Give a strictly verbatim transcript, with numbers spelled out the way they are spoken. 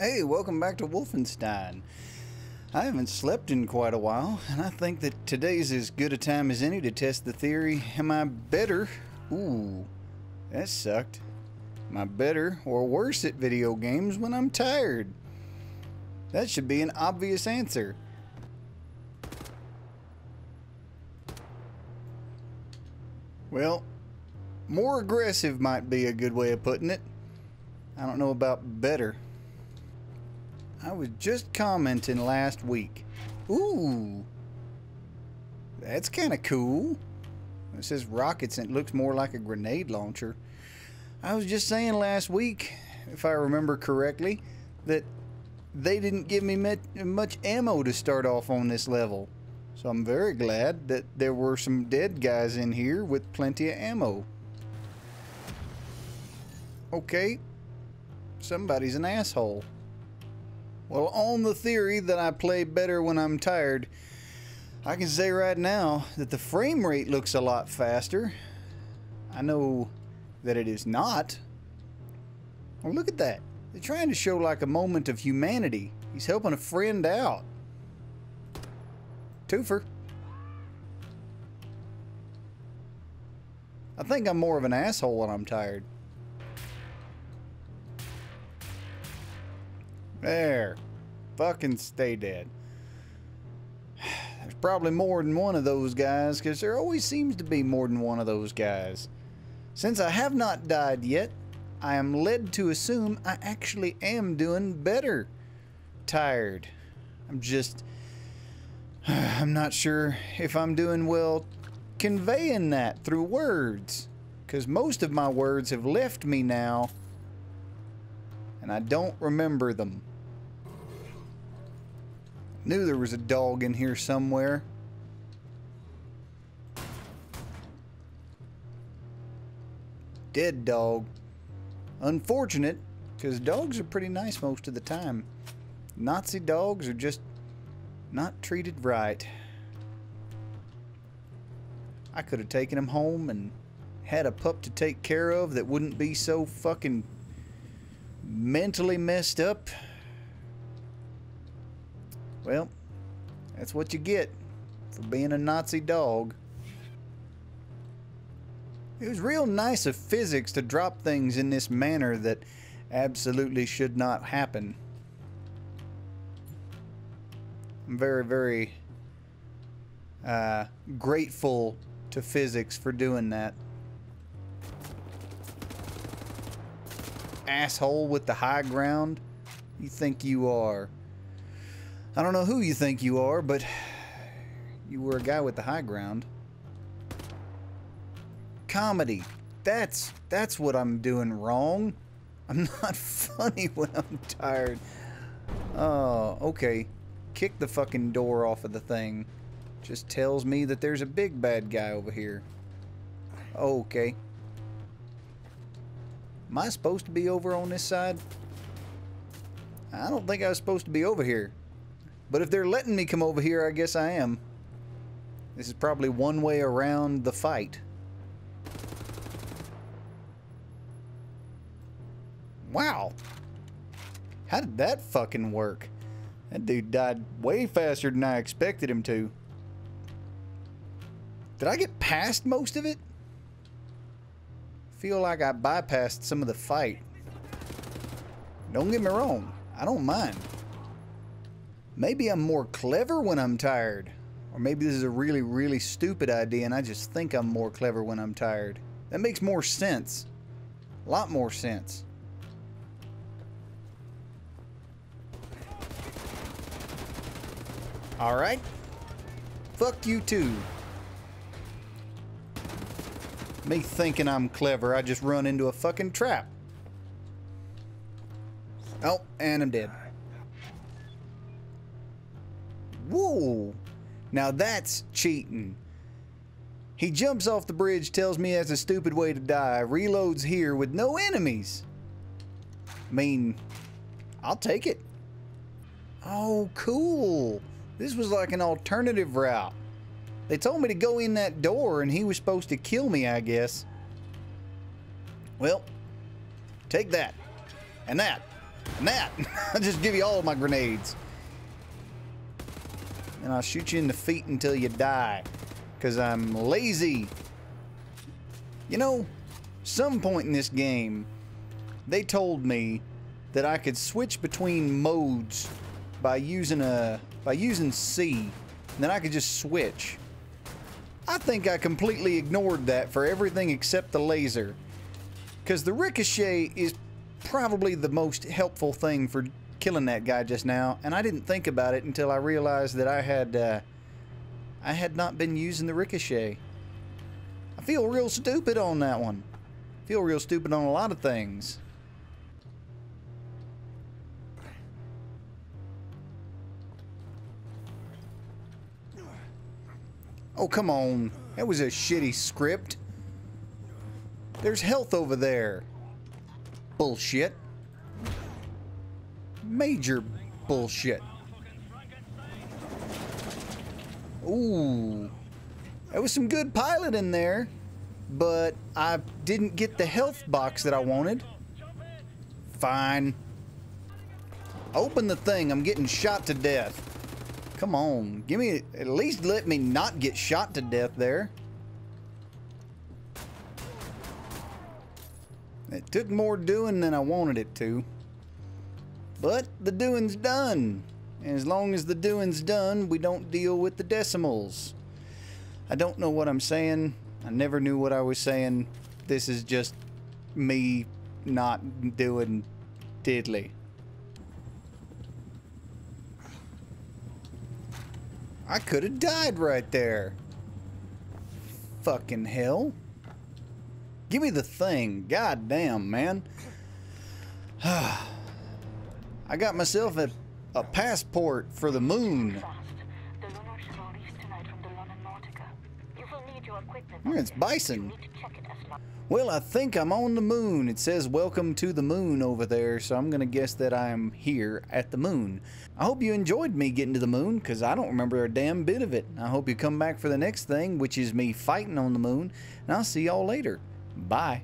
Hey, welcome back to Wolfenstein. I haven't slept in quite a while, and I think that today's as good a time as any to test the theory, am I better? Ooh, that sucked. Am I better or worse at video games when I'm tired? That should be an obvious answer. Well, more aggressive might be a good way of putting it. I don't know about better. I was just commenting last week. Ooh, that's kind of cool. It says rockets and it looks more like a grenade launcher. I was just saying last week, if I remember correctly, that they didn't give me much ammo to start off on this level. So I'm very glad that there were some dead guys in here with plenty of ammo. Okay, somebody's an asshole. Well, on the theory that I play better when I'm tired, I can say right now that the frame rate looks a lot faster. I know that it is not. Well, look at that. They're trying to show like a moment of humanity. He's helping a friend out. Twofer. I think I'm more of an asshole when I'm tired. There. Fucking stay dead. There's probably more than one of those guys, because there always seems to be more than one of those guys. Since I have not died yet, I am led to assume I actually am doing better. Tired. I'm just... I'm not sure if I'm doing well conveying that through words, because most of my words have left me now, and I don't remember them. Knew there was a dog in here somewhere. Dead dog. Unfortunate, because dogs are pretty nice most of the time. Nazi dogs are just not treated right. I could have taken him home and had a pup to take care of that wouldn't be so fucking mentally messed up. Well, that's what you get for being a Nazi dog. It was real nice of physics to drop things in this manner that absolutely should not happen. I'm very, very uh, grateful to physics for doing that. Asshole with the high ground. You think you are. I don't know who you think you are, but you were a guy with the high ground. Comedy. That's that's what I'm doing wrong. I'm not funny when I'm tired. Oh, okay. Kick the fucking door off of the thing. Just tells me that there's a big bad guy over here. Okay. Am I supposed to be over on this side? I don't think I was supposed to be over here. But if they're letting me come over here, I guess I am. This is probably one way around the fight. Wow. How did that fucking work? That dude died way faster than I expected him to. Did I get past most of it? Feel like I bypassed some of the fight. Don't get me wrong, I don't mind. Maybe I'm more clever when I'm tired. Or maybe this is a really, really stupid idea and I just think I'm more clever when I'm tired. That makes more sense. A lot more sense. Alright. Fuck you too. Me thinking I'm clever, I just run into a fucking trap. Oh, and I'm dead. Whoa. Now that's cheating. He jumps off the bridge, tells me that's a stupid way to die, reloads here with no enemies. I mean, I'll take it. Oh, cool. This was like an alternative route. They told me to go in that door and he was supposed to kill me, I guess. Well, take that. And that. And that, I'll just give you all my grenades. And I'll shoot you in the feet until you die, because I'm lazy. You know, some point in this game, they told me that I could switch between modes by using a by using C, and then I could just switch. I think I completely ignored that for everything except the laser, because the ricochet is probably the most helpful thing for killing that guy just now, and I didn't think about it until I realized that I had uh, I had not been using the ricochet. I feel real stupid on that one. I feel real stupid on a lot of things. Oh, come on. That was a shitty script. There's health over there. Bullshit. Major bullshit. Ooh. That was some good pilot in there, but I didn't get the health box that I wanted. Fine. Open the thing. I'm getting shot to death. Come on. Give me, at least let me not get shot to death there. It took more doing than I wanted it to. But the doing's done. And as long as the doing's done, we don't deal with the decimals. I don't know what I'm saying. I never knew what I was saying. This is just me not doing diddly. I could have died right there. Fucking hell. Give me the thing. God damn, man. I got myself a, a passport for the moon. It's bison. Well, I think I'm on the moon. It says welcome to the moon over there, so I'm gonna guess that I'm here at the moon. I hope you enjoyed me getting to the moon, because I don't remember a damn bit of it. I hope you come back for the next thing, which is me fighting on the moon, and I'll see y'all later. Bye.